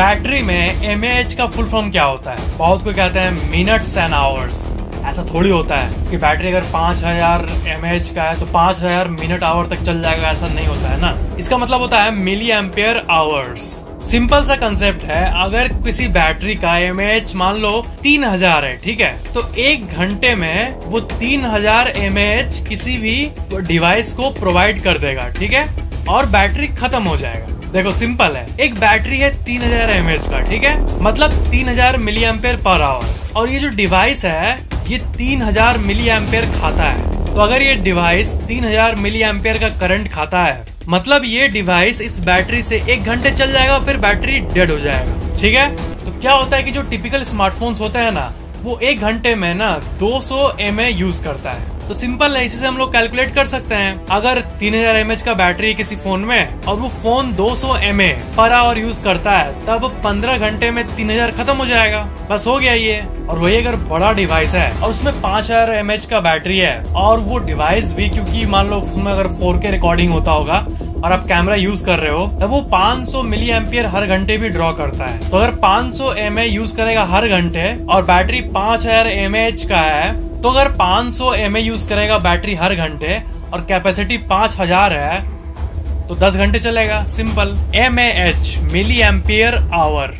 Battery में mAh का full form क्या होता है? बहुत कोई कहते हैं मिनट्स एंड आवर्स। ऐसा थोड़ी होता है कि बैटरी अगर 5000 mAh का है तो 5000 मिनट आवर तक चल जाएगा, ऐसा नहीं होता है ना। इसका मतलब होता है मिली एम्पियर आवर्स। सिंपल सा कंसेप्ट है, अगर किसी बैटरी का mAh मान लो 3000 है, ठीक है, तो एक घंटे में वो 3000 mAh किसी भी डिवाइस को प्रोवाइड कर देगा, ठीक है, और बैटरी खत्म हो जाएगा। देखो सिंपल है, एक बैटरी है 3000 mAh का, ठीक है, मतलब 3000 मिली एम्पियर पर आवर, और ये जो डिवाइस है ये 3000 मिली एम्पियर खाता है। तो अगर ये डिवाइस 3000 मिली एम्पियर का करंट खाता है, मतलब ये डिवाइस इस बैटरी से एक घंटे चल जाएगा, फिर बैटरी डेड हो जाएगा, ठीक है। तो क्या होता है कि जो टिपिकल स्मार्टफोन्स होते हैं ना, वो एक घंटे में ना 200 mAh यूज करता है। तो सिंपल है, इसी से हम लोग कैलकुलेट कर सकते हैं, अगर 3000 mAh का बैटरी किसी फोन में और वो phone 200 mAh per hour use करता है, तब 15 घंटे में 3000 खत्म हो जाएगा, बस हो गया ये। और वही अगर बड़ा डिवाइस है और उसमें 5000 mAh का बैटरी है, और वो डिवाइस भी, क्योंकि मान लो उसमें अगर 4K रिकॉर्डिंग होता होगा और आप कैमरा यूज कर रहे हो, तब वो 500 मिली एम्पियर हर घंटे भी ड्रॉ करता है। तो अगर 500 mAh यूज करेगा हर घंटे और बैटरी 5000 mAh का है, तो अगर 500 mAh यूज करेगा बैटरी हर घंटे और कैपेसिटी 5000 है, तो 10 घंटे चलेगा। Simple mAh milli ampere our.